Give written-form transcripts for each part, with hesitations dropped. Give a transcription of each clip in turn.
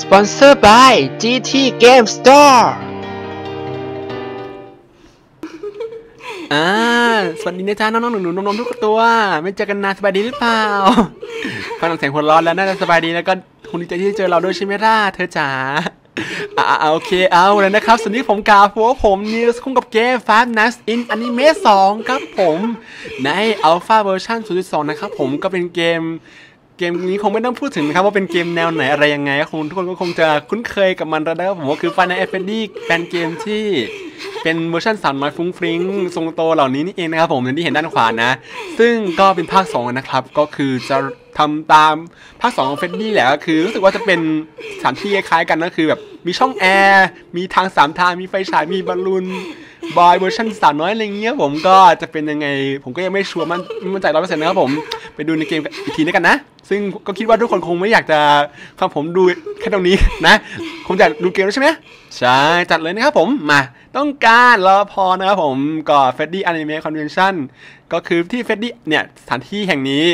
Sponsored by GT Game Store สวัสดีนะจ๊ะน้องๆหนูๆน้องๆทุกตัวไม่เจอกันนานสบายดีหรือเปล่าฟังเสียงหัวร้อนแล้วน่าจะสบายดีแล้วก็คงดีใจที่เจอเราด้วยใช่ไหมล่ะเธอจ๋าโอเคเอาเลยนะครับสวัสดีผมกาฟัวผมนิวส์คุ้มกับเกม Five Nights in Anime 2 ครับผมใน Alpha Version 0.2 นะครับผมก็เป็นเกมนี้คงไม่ต้องพูดถึงนะครับว่าเป็นเกมแนวไหนอะไรยังไงคงทุกคนก็คงจะคุ้นเคยกับมันแล้วนะครับผมก็คือ Final Fendi เป็นเกมที่เป็นเวอร์ชันสาวน้อยฟุ้งฟริ้งทรงโตเหล่านี้นี่เองนะครับผมอย่างที่เห็นด้านขวานะซึ่งก็เป็นภาค2นะครับก็คือจะทำตามภาค2ของเฟดดี้แหละก็คือรู้สึกว่าจะเป็นสถานที่คล้ายกันก็คือแบบมีช่องแอร์มีทาง3ทางมีไฟฉายมีบอลลูนบอยเวอร์ชันสาวน้อยอะไรเงี้ยผมก็จะเป็นยังไงผมก็ยังไม่ชัวร์มั่นใจ 100% นะครับผมไปดูในเกมอีกทีแล้วกันนะซึ่งก็คิดว่าทุกคนคงไม่อยากจะฟังผมดูแค่ตรงนี้นะคงจะดูเกมแล้วใช่ไหมใช่จัดเลยนะครับผมมาต้องการรอพอนะครับผมก็ Freddy Anime Convention ก็คือที่ Freddy เนี่ยสถานที่แห่งนี้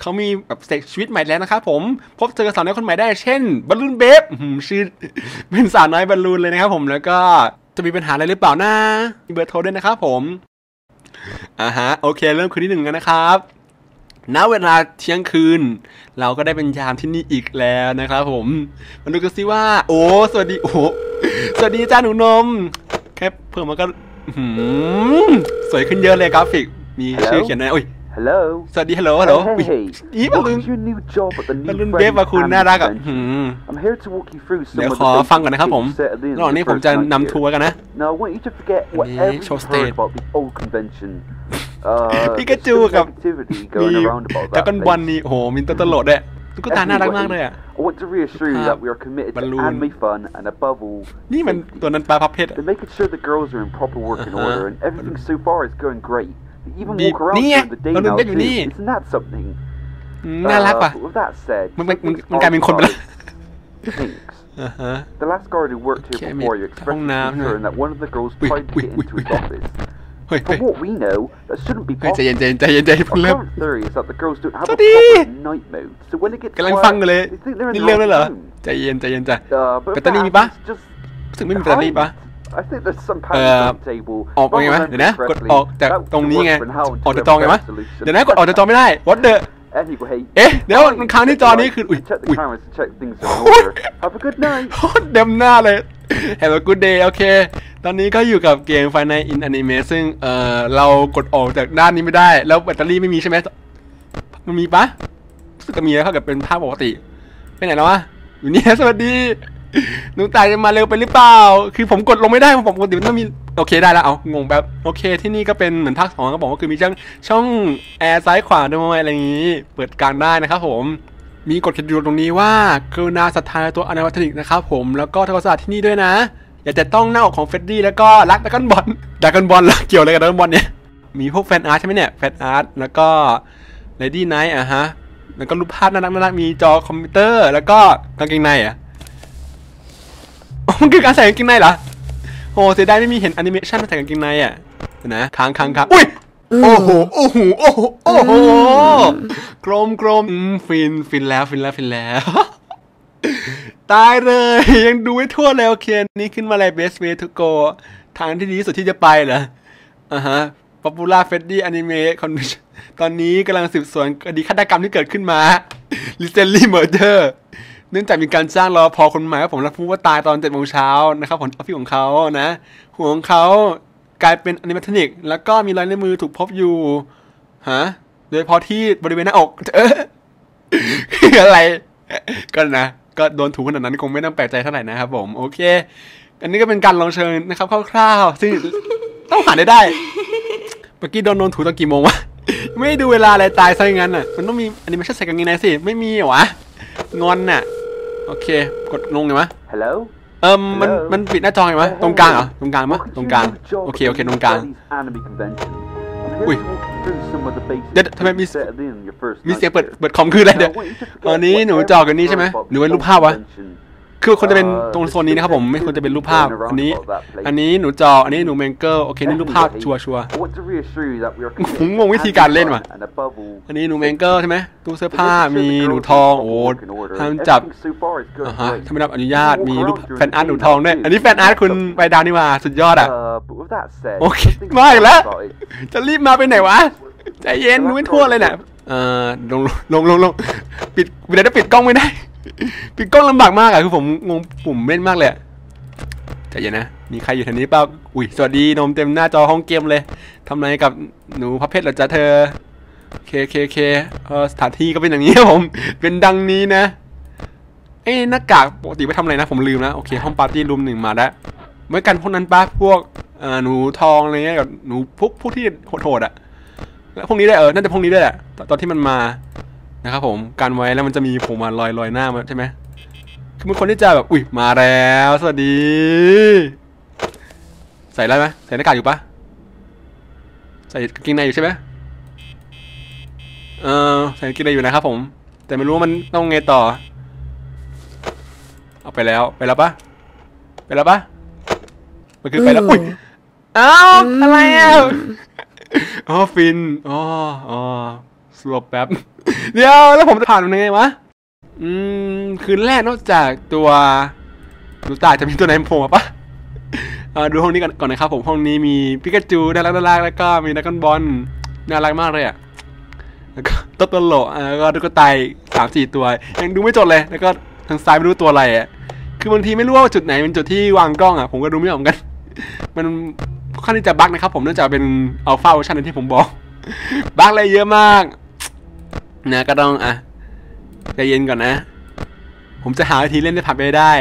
เขามีแบบเสกชีวิตใหม่แล้วนะครับผมพบเจอสาวน้อยคนใหม่ได้เช่นบอลลูนเบฟชื่อเป็นสาวน้อยบอลลูนเลยนะครับผมแล้วก็จะมีปัญหาอะไรหรือเปล่านะมีเบอร์โทรด้วยนะครับผมโอเคเริ่มคืนที่ 1กันนะครับณเวลาเที่ยงคืนเราก็ได้เป็นยามที่นี่อีกแล้วนะครับผมมาดูกันสิว่าโอ้สวัสดีโอ้สวัสดีจ้าหนูนมแค่เพิ่มมันก็สวยขึ้นเยอะเลยกราฟิกมีชื่อเขียนนะโอ้ย hello สวัสดี hello hello อีบลุนบลุนเบฟมาคุณน่ารักอ่ะเดี๋ยวขอฟังก่อนนะครับผมระหว่างนี้ผมจะนำทัวร์กันนะโชว์สเตจพี่กระจูกับมีแต่กันวันนี้โหมินตลอดเลยตุ๊กตาน่ารักมากเลยอ่ะบอลลูนนี่มันตัวนั้นปลาพับเพชรนี่ไงบอลลูนเบสอยู่นี่น่ารักป่ะมันกลายเป็นคนไปแล้วห้องน้ำเฮ้ยใจเย็นใจเย็นใจเย็นใจเริ่มสวัสดีกำลังฟังกันเลยนี่เริ่มเลยเหรอใจเย็นใจเย็นจ้ะแบตเตอรี่มีปะรู้สึกไม่มีแบตเตอรี่ปะออกไงวะเดี๋ยวนะกดออกจากตรงนี้ไงออกจากจอไงวะเดี๋ยวนะกดออกจากจอไม่ได้ what the เอ๊ะเดี๋ยวมันค้างที่จอนี้คืออุ้ยโคตรเดมหน้าเลยHave a good day โอเคตอนนี้ก็อยู่กับเกม Final Fendi in Anime ซึ่งเรากดออกจากด้านนี้ไม่ได้แล้วแบตเตอรี่ไม่มีใช่ไหมมันมีปะรู้สึกจะมีแล้วเข้ากับเป็นภาพปกติไปไหนแล้ววะอยู่นี่สวัสดีหนูตายจะมาเร็วไปหรือเปล่าคือผมกดลงไม่ได้ผมปกติมันต้องมีโอเคได้แล้วเอางงแบบโอเคที่นี่ก็เป็นเหมือนภาค2ก็บอกว่าคือมีช่องแอร์ซ้ายขวาด้วยอะไรอย่างนี้เปิดกลางได้นะครับผมมีกฎกติกาตรงนี้ว่ากรุณาศรัทธาตัวอนามัติกนะครับผมแล้วก็ทศวรรษที่นี่ด้วยนะอย่าแต่ต้องหน้าอกของเฟดดี้แล้วก็รักดราก้อนบอลแล้วเกี่ยวอะไรกับดราก้อนบอลเนี่ยมีพวกแฟนอาร์ตใช่ไหมเนี่ยแฟนอาร์ตแล้วก็เลดี้ไนท์แล้วก็รูปภาพน่ารักมีจอคอมพิวเตอร์แล้วก็กางเกงในมันคือการใส่กางเกงในเหรอโอ้เสียดายไม่มีเห็นแอนิเมชันใส่กางเกงในนะค้างอุ้ยโอ้โหโอ้โหโอ้โหโอ้โหกลมฟินแล้วตายเลยยังดูไม่ทั่วเลยโอเคนี่ขึ้นมาเลย best way to go ทางที่ดีสุดที่จะไปเหรอpopular Freddy Anime Convention ตอนนี้กำลังสืบสวนคดีฆาตกรรมที่เกิดขึ้นมา recently murder เนื่องจากมีการจ้างรอพอคนใหม่ครับผมรับผู้ว่าตายตอน 7 โมงเช้านะครับผลออฟฟิศของเขานะหัวของเขากลายเป็นอนิเมชันิกแล้วก็มีรอยในมือถูกพบอยู่โดยพอที่บริเวณหน้าอกคืออะไรก็นะก็โดนถูกขนาดนั้นคงไม่ต้องแปลกใจเท่าไหร่นะครับผมโอเคอันนี้ก็เป็นการลองเชิญนะครับคร่าวๆซึ่งต้องผ่านได้เมื่อกี้โดนถูกตอนกี่โมงวะไม่ดูเวลาอะไรตายซะงั้นอ่ะมันต้องมีอนิเมชันใส่กางเกงในสิไม่มีหรองอนน่ะโอเคกดลงเลยวะ helloมันปิดหน้าจอไงวะตรงกลางเหรอตรงกลางมั้ยตรงกลางโอเคตรงกลางอุ้ยเดี๋ยวทำไมมีเสียงเปิดคอมคืออะไรเดี๋ยวตอนนี้หนูจอกันนี่ใช่ไหมหรือว่ารูปภาพวะ คือคนจะเป็นตรงโซนนี้นะครับผมไม่ควรจะเป็นรูปภาพอันนี้หนูจออันนี้หนูเมงเกอร์โอเคนี่รูปภาพชัวร์ผมงงวิธีการเล่นว่ะอันนี้หนูเมงเกอร์ใช่ไหมตู้เสื้อผ้ามีหนูทองโอ้ห้ามจับถ้าไม่รับอนุญาตมีรูปแฟนอาร์ตหนูทองด้วยอันนี้แฟนอาร์ตคุณไปดาวนี่มาสุดยอดอ่ะโอเคมากแล้วจะรีบมาไปไหนวะใจเย็นไม่ทั่วเลยเนี่ยลงปิดเวลาจะปิดกล้องไม่ได้ปิดกล้องลำบากมากอ่ะคือผมงงปุ่มเล่นมากเลยใจเย็นนะมีใครอยู่แถวนี้เปล่าอุ้ยสวัสดีนมเต็มหน้าจอห้องเกมเลยทำไรกับหนูพระเพชรหรอจ๊ะเธอเคสถานที่ก็เป็นอย่างนี้ผมเป็นดังนี้นะไอ้หน้ากากปกติไปทำอะไรนะผมลืมนะโอเคห้องปาร์ตี้รูมหนึ่งมาแล้วเมื่อกันพวกนั้นป้าพวกหนูทองอะไรเงี้ยกับหนูพวกที่โหดๆอ่ะแล้วพวกนี้ได้น่าจะพวกนี้ได้แหละตอนที่มันมานะครับผมการไว้แล้วมันจะมีผมมาลอยหน้ามาใช่ไหมคือมันคนที่จะแบบอุ้ยมาแล้วสวัสดีใส่ได้ไหมใส่หน้ากากอยู่ปะใส่กางเกงในอยู่ใช่ไหมใส่กางเกงในอยู่นะครับผมแต่ไม่รู้ว่ามันต้องไงต่อเอาไปแล้วปะมันคือไปแล้วอุ้ยอ้าวอะไรอ่ะอ๋อฟินอ๋อสลบแป๊บเดี๋ยวแล้วผมจะผ่านมันยังไงวะคืนแรกนอกจากตัวดูตาจะมีตัวไหนโผล่มาปะดูห้องนี้ก่อนนะครับผมห้องนี้มีพิกาจูน่ารักแล้วก็มีดราก้อนบอลน่ารักมากเลยอ่ะแล้วก็ตัวโหลแล้วก็ตุ๊กตา3-4ตัวยังดูไม่จบเลยแล้วก็ทางซ้ายไม่รู้ตัวอะไรอ่ะคือบางทีไม่รู้ว่าจุดไหนเป็นจุดที่วางกล้องอ่ะผมก็ดูไม่ออกเหมือนกันมันค่อนข้างจะบั๊กนะครับผมเนื่องจากเป็น Alpha Version ที่ผมบอกบั๊กอะไรเยอะมากนะก็ต้องอ่ะใจเย็นก่อนนะผมจะหาวิธีเล่นได้ผับไปได้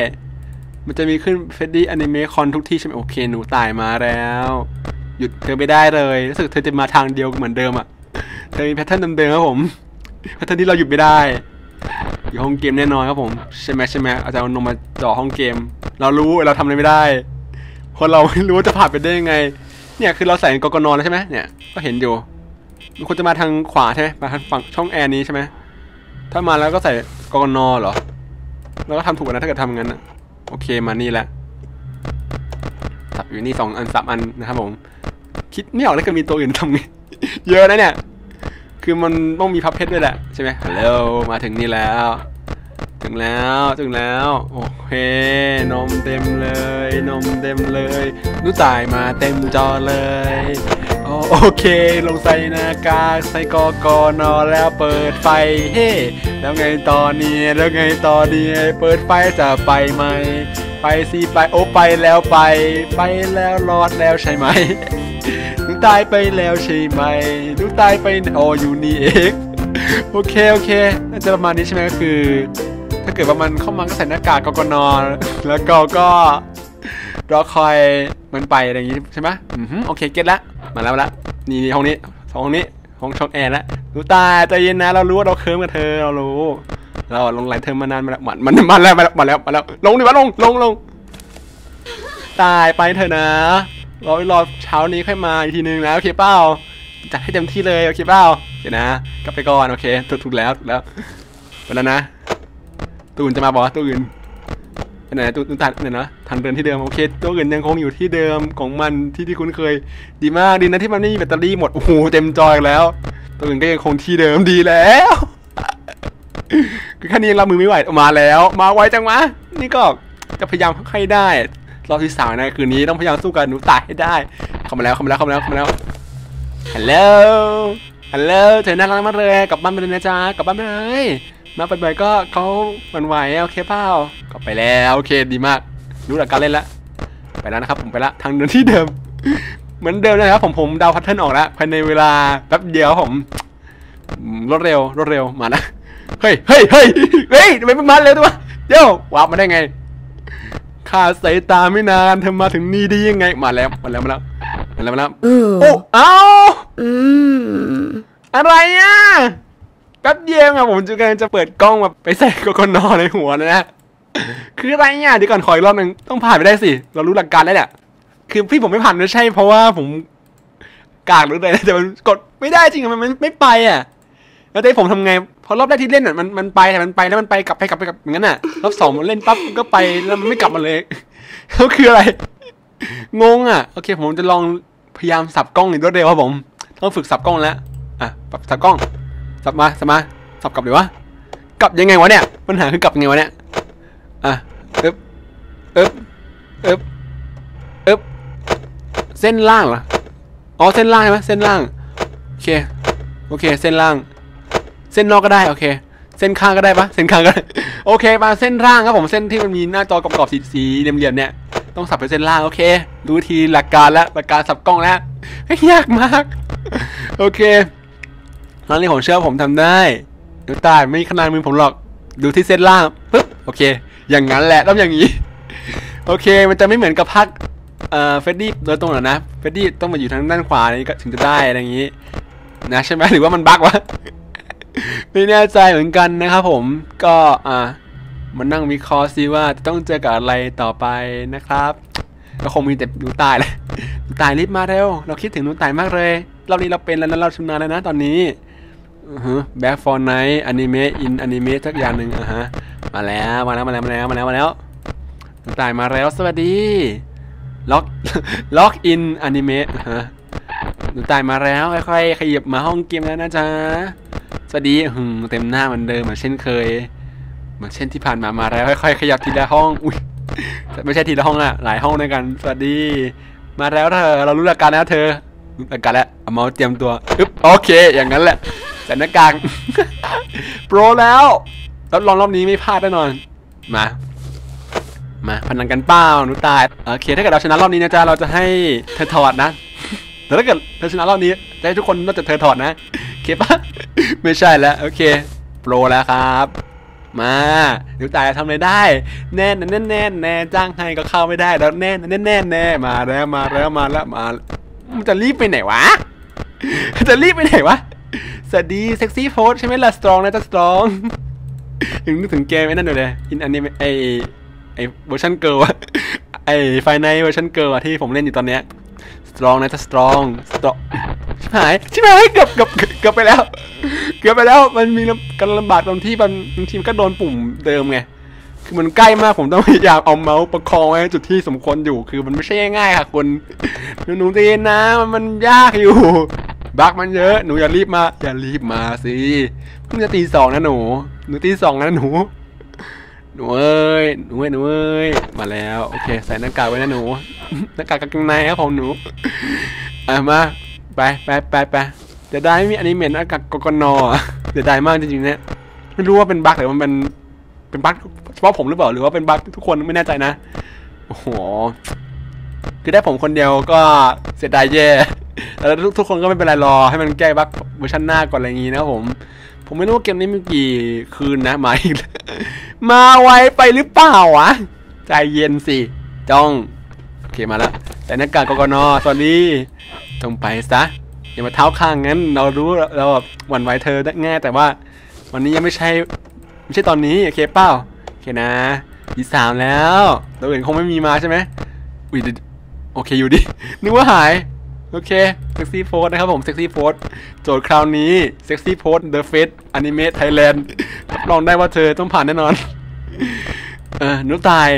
มันจะมีขึ้น Freddy Anime Convention ทุกที่ใช่ไหมโอเคหนูตายมาแล้วหยุดเธอไม่ได้เลยรู้สึกเธอจะมาทางเดียวเหมือนเดิมอ่ะเธอมีแพทเทิร์นเดิมๆครับผมแพทเทิร์นที่เราหยุดไม่ได้อยู่ห้องเกมแน่นอนครับผมใช่ไหมอาจารย์นมมาจ่อห้องเกมเรารู้เราทำอะไรไม่ได้คนเราไม่รู้จะผ่านไปได้ยังไงเนี่ยคือเราใส่กกนแล้วใช่ไหมเนี่ยก็เห็นอยู่มันควรจะมาทางขวาใช่ไหมมาทางฝั่งช่องแอร์นี้ใช่ไหมถ้ามาแล้วก็ใส่กกนเหรอแล้วก็ทำถูกนะถ้าเกิดทำงั้นนะโอเคมานี่แหละสับอยู่นี่2 อัน 3 อันนะครับผมคิดไม่ออกแล้วก็มีตัวอื่นทำไงเยอะนะเนี่ยคือมันต้องมีพับเพชรด้วยแหละใช่ไหมฮัลโหลมาถึงนี่แล้วถึงแล้วโอเคนมเต็มเลยนูตายมาเต็มจอเลยโอเคลงใส่หน้ากากใส่กกนแล้วเปิดไฟเฮ้แล้วไงต่อเนี่ยเปิดไฟจะไปไหมไปสิไปโอ้ไปแล้วไปแล้วรอดแล้วใช่ไหมนูตายไปแล้วใช่ไหมนูตายไปโออยู่นี่เองโอเคน่าจะประมาณนี้ใช่ไหมก็คือถ้าเกิดว่ามันเข้ามาใส่หน้ากากกกนแล้วก็รอคอยมันไปอะไรอย่างงี้ใช่ไหมโอเคเก็ตละมาแล้วนี่ห้องนี้ห้องช่องแอร์ละดูตาใจเย็นนะเรารู้ว่าเราเคิร์มกับเธอเรารู้เราลงไหลเธอมานานมาแล้วมันแล้วลงดิวะลงตายไปเธอนะรอเช้านี้ค่อยมาอีกทีนึงนะโอเคเปล่าจัดให้เต็มที่เลยโอเคเปล่าเดี๋ยวนะกลับไปก่อนโอเคถูกแล้วไปแล้วนะตัวอื่นจะมาบอกตัวอื่นไปไหนตัวตัดเนี่ยนะทางเดินที่เดิมโอเคตัวอื่นยังคงอยู่ที่เดิมของมันที่คุ้นเคยดีมากดีนะที่มันไม่มีแบตเตอรี่หมดโอ้โหเต็มจอยแล้วตัวอื่นก็ยังคงที่เดิมดีแล้วคือแค่นี้รับมือไม่ไหวออกมาแล้วมาไวจังวะนี่ก็จะพยายามให้ได้รอบที่3นะคืนนี้ต้องพยายามสู้กันหนูตายให้ได้เข้ามาแล้วฮัลโหลเธอน่ารักมากเลยกลับบ้านไปเลยนะจ๊ะกลับบ้านไปเลยมาไปก็เขามันไหวโอเคเปล่ากลับไปแล้วโอเคดีมากรู้หลักการเล่นละไปแล้วนะครับผมไปละทางเดินที่เดิมเหมือนเดิมนะครับผมเดาแพทเทิร์นออกแล้วภายในเวลาแป๊บเดียวผมรถเร็วมานะเฮ้ยทำไมมันมาเร็วด้วยเดี๋ยวว้ามาได้ไงขาดสายตาไม่นานเธอมาถึงนี่ได้ยังไงมาแล้วโอ้เอาอะไรอ่ะแป๊บเดียวอ่ะผมกำลังจะเปิดกล้องมาไปใส่กกนในหัวนะคืออะไรเนี่ยเดี๋ยวก่อนขออีกรอบนึงต้องผ่านไปได้สิเรารู้หลักการแล้วเนี่ยคือพี่ผมไม่ผ่านไม่ใช่เพราะว่าผมกากหรืออะไรแต่มันกดไม่ได้จริงมันไม่ไปอ่ะแล้วได้ผมทำไง พอรอบแรกที่เล่นอ่ะมันไปแต่มันไปแล้วมันไปกลับไปกลับไปกลับอย่างนั้นอ่ะรอบสองมันเล่นปั๊บก็ไปแล้วมันไม่กลับมาเลยก็คืออะไรงงอ่ะโอเคผมจะลองพยายามสับกล้องหนึ่งรวดเร็วครับผมต้องฝึกสับกล้องแล้วอ่ะสับกล้องสับมาสับกลับเลยวะกลับยังไงวะเนี่ยปัญหาคือกลับยังไงวะเนี่ยอ่ะเอิบเส้นล่างเหรออ๋อเส้นล่างใช่ไหมเส้นล่างโอเคเส้นล่างเส้นนอกก็ได้โอเคเส้นข้างก็ได้ปะเส้นข้างก็ได้โอเคมาเส้นล่างครับผมเส้นที่มันมีหน้าจอกรอบๆสีเหลี่ยมๆเนี่ยต้องสับไปเส้นล่างโอเครู้ทีหลักการแล้วหลักการสับกล้องแล้วยากมากโอเคตอนนี้ผมเชื่อผมทำได้ดูตาไม่ขนาดมือผมหรอกดูที่เส้นล่างปึ๊บโอเคอย่างนั้นแหละต้องอย่างนี้โอเคมันจะไม่เหมือนกับภาคเฟรดดี้โดยตรงหรอนะเฟรดดี้ต้องมาอยู่ทางด้านขวานี่ก็ถึงจะได้อะไรอย่างนี้นะใช่ไหมหรือว่ามันบั๊กวะไม่แน่ใจเหมือนกันนะครับผมก็มันนั่งวิเคราะห์ซิว่าจะต้องเจอกับอะไรต่อไปนะครับก็คงมีแต่หนูตายแหละหนูตายรีบมาเร็วเราคิดถึงหนูตายมากเลยเรานี้เราเป็นแล้วนะเราชำนาญแล้วนะตอนนี้Back for Night Anime in Anime สักอย่างหนึ่งฮะมาแล้วหนูตายมาแล้วสวัสดีล็อกอินอนิเมะฮะหนูตายมาแล้วค่อยๆขยับมาห้องเกมแล้วนะจ๊ะสวัสดีเต็มหน้าเหมือนเดิมเหมือนเช่นเคยเหมือนเช่นที่ผ่านมาแล้วค่อยๆขยับทีละห้องอุ้ยไม่ใช่ทีละห้องอะหลายห้องด้วยกันสวัสดีมาแล้วเธอเรารู้หลักการแล้วเธอรู้หลักการแล้วเอาเมาส์เตรียมตัวอึ๊บโอเคอย่างนั้นแหละแต่หน้ากากโปรแล้วรับรองรอบนี้ไม่พลาดแน่นอนมาพนันกันเป้าหนูตายโอเคถ้าเกิดเราชนะรอบนี้นะจ๊ะเราจะให้เธอถอดนะแต่ถ้าเกิดเธอชนะรอบนี้จะให้ทุกคนนอกจากเธอถอดนะโอเคปะไม่ใช่แล้วโอเคโปรแล้วครับมาหนูตายทำอะไรได้แน่จ้างให้ก็เข้าไม่ได้แล้วแน่มาแล้วมันจะรีบไปไหนวะสวัสดีเซ็กซี่โพสใช่ไหมล่ะสตรองนะจ๊ะสตรองถึงเกมไอ้นั่นเลยอินอันนี้ไอเวอร์ชันเกิร์ลไอไฟในเวอร์ชันเกิร์ลที่ผมเล่นอยู่ตอนเนี้ยสตรองนะจะสตรองชิบหายเกือบไปแล้วมันมีการลำบากตรงที่บางทีก็โดนปุ่มเดิมไงคือมันใกล้มากผมต้องพยายามเอาเมาส์ประคองไว้จุดที่สมควรอยู่คือมันไม่ใช่ง่ายๆค่ะคนหนูเต้นนะมันยากอยู่บั๊กมันเยอะหนูอย่ารีบมาสิเพิ่งจะตี2นะหนูตี2นะหนูเอ้ยมาแล้วโอเคใส่หน้ากากไว้นะหนูหน้ากากกางเกงในครับของหนูมาไปจะได้ไม่มีอนิเมะหน้ากากกกนจะได้มากจริงๆเนี่ยไม่รู้ว่าเป็นบั๊กหรือมันเป็นบั๊กเฉพาะผมหรือเปล่าหรือว่าเป็นบั๊กทุกคนไม่แน่ใจนะโอ้โหคือได้ผมคนเดียวก็เสียดายแย่แล้วทุกคนก็ไม่เป็นไรรอให้มันแก้บั๊กเวอร์ชันหน้าก่อนอะไรอย่างงี้นะครับผมไม่รู้ว่าเกมนี้มีกี่คืนนะมาไวไปหรือเปล่าวะใจเย็นสิจ้องโอเคมาแล้วแต่หน้ากากกกนตอนนี้จงไปซะอย่ามาเท้าข้างงั้นเรารู้เราแบบหวั่นไหวเธอได้ง่ายแต่ว่าวันนี้ยังไม่ใช่ตอนนี้โอเคเปล่าโอเคนะอีสามแล้วตัวอื่นคงไม่มีมาใช่ไหมอุ้ยโอเคอยู่ดินึกว่าหายโอเคเซ็กซี่โพสนะครับผมเซ็กซี่โพสโจทย์คราวนี้เซ็กซี่โพสเดอะเฟสอนิเมะไทยแลนด์รับรองได้ว่าเธอต้องผ่านแน่นอนหนูตาย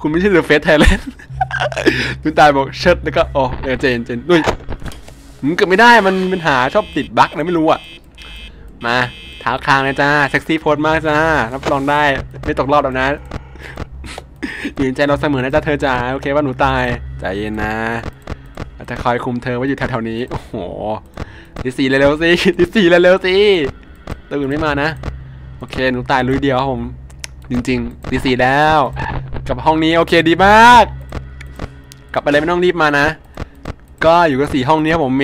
คุณไม่ใช่เดอะเฟสไทยแลนด์หนูตายบอกเชิดแล้วก็อ๋อเจนด้วยมันเกิดไม่ได้มันปัญหาชอบติดบั๊กเลยไม่รู้อ่ะมาเท้าคางเลยจ้าเซ็กซี่โพสมากจ้ารับรองได้ไม่ตกรอบแล้วนะยืนใจเราเสมอนะจ้าเธอจ้าโอเคว่าหนูตายใจเย็นนะจะคอยคุมเธอไว้อยู่แถวๆนี้โอ้โหดิสี่เร็วๆสิดิสี่เร็วๆสิตื่นไม่มานะโอเคหนูตายลุยเดียวครับผมจริงๆดิสี่แล้วกลับห้องนี้โอเคดีมากกลับไปเลยไม่ต้องรีบมานะก็อยู่กับ4 ห้องนี้ครับผมเ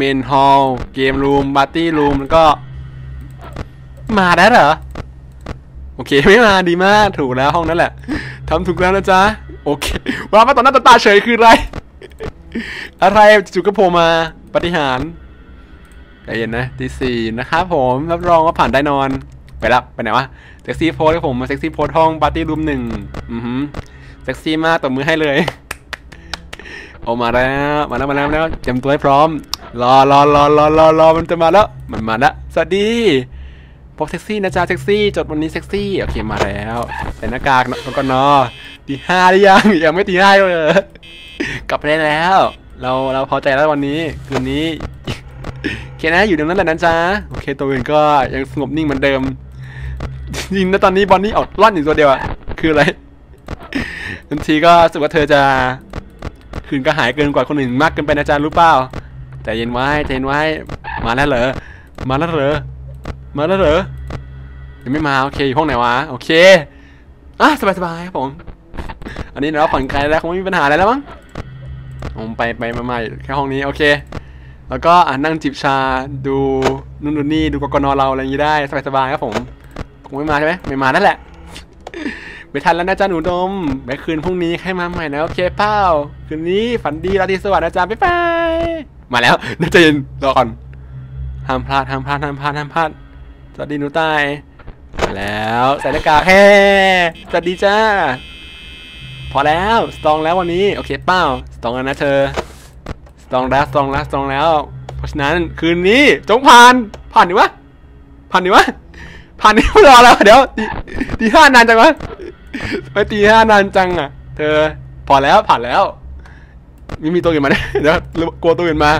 มนฮอลล์เกมรูมปาร์ตี้รูมแล้วก็มาได้เหรอโอเคไม่มาดีมากถูกแล้วห้องนั้นแหละทำถูกแล้วนะจ๊ะโอเควางมาตอนหน้าตาเฉยคืออะไรอะไรจุกกระโผล่มาปฏิหารใจเย็นนะตีสี่นะครับผมรับรองว่าผ่านได้นอนไปละไปไหนวะเซ็กซี่โพสครับผมมาเซ็กซี่โพสห้องปาร์ตี้รูม1เซ็กซี่มากตบมือให้เลยโอมาแล้วเตรียมตัวให้พร้อมรอมันจะมาแล้วมันมาละสวัสดี พวกเซ็กซี่นะจ๊ะเซ็กซี่จดวันนี้เซ็กซี่โอเคมาแล้วแต่หน้ากากมันก็นอตีห้าหรือยังยังไม่ตีห้าเลยกลับไปได้แล้วเราพอใจแล้ววันนี้คืนนี้โอเคนะอยู่ตรงนั้นแต่นั้นจ้าโอเคตัวเองก็ยังสงบนิ่งเหมือนเดิมยิงนะตอนนี้บอนนี่ออกล่อนอยู่ตัวเดียวอะคืออะไรทันทีก็รู้สึกว่าเธอจะคืนก็หายเกินกว่าคนอื่นมากเกินไปนะจ๊ะรู้เปล่าแต่เย็นไว้ใจเย็นไว้มาแล้วเหรอมาแล้วเหรอมาแล้วเหรอยังไม่มาโอเคอยู่ห้องไหนวะโอเคอ่ะสบายๆครับผมอันนี้เราผ่อนคลายแล้วคงไม่มีปัญหาอะไรแล้วมั้งผมไปมาๆแค่ห้องนี้โอเคแล้วก็นั่งจิบชาดูนู่นดูนี่ดูกกน.เราอะไรอย่างนี้ได้สบายๆครับผมคงไม่มาใช่ไหมไม่มานั่นแหละไปทันแล้วนะจ๊ะหนูดมไปคืนพรุ่งนี้ให้มาใหม่นะโอเคเป้าคืนนี้ฝันดีราตรีสวัสดิ์นะจ๊ะบ๊ายบายมาแล้วน่าจะเย็นรอก่อนห้ามพลาดห้ามพลาดห้ามพลาดห้ามพลาดสวัสดีหนูใต้มาแล้วใส่หน้ากากแฮ่สวัสดีจ้าพอแล้วสตรองแล้ววันนี้โอเคเป้าสตรองแล้วนะเธอสตรองแล้วสตรองแล้วสตรองแล้วเพราะฉะนั้นคืนนี้จงผ่านผ่านดิวะผ่านดิวะผ่านดิวะรอแล้วเดี๋ยวตีห้านานจังวะไปตีห้านานจังอ่ะเธอพอแล้วผ่านแล้วมีตัวอื่นมาเดี๋ยวกลัวตัวอื่นมา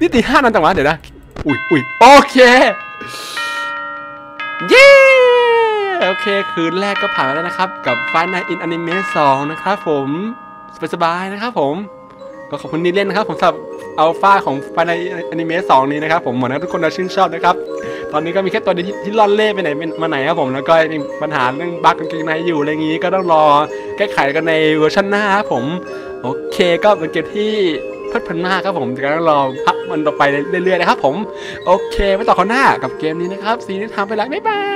นี่ตีห้านานจังวะเดี๋ยวนะอุ้ยอุ้ยโอเคเย้โอเคคืนแรกก็ผ่านแล้วนะครับกับ Final Fendi Anime 2นะครับผมสบายๆนะครับผมก็ขอบคุณที่เล่นนะครับผมสำหรับ Alpha ของ Final Fendi Anime 2นี้นะครับผมหวังว่าทุกคนจะชื่นชอบนะครับตอนนี้ก็มีแค่ตัวเดียวที่ล่อนเล่ไปไหนมาไหนครับผมแล้วก็มีปัญหาเรื่องบั๊กกันในอยู่อะไรอย่างนี้ก็ต้องรอแก้ไขกันในเวอร์ชันหน้าครับผมโอเคก็เป็นเกมที่เพลิดเพลินมากครับผมจะต้องรอพักมันต่อไปเรื่อยๆนะครับผมโอเคไว้ต่อข้อหน้ากับเกมนี้นะครับซีนี้ทำไปแล้วบ๊ายบาย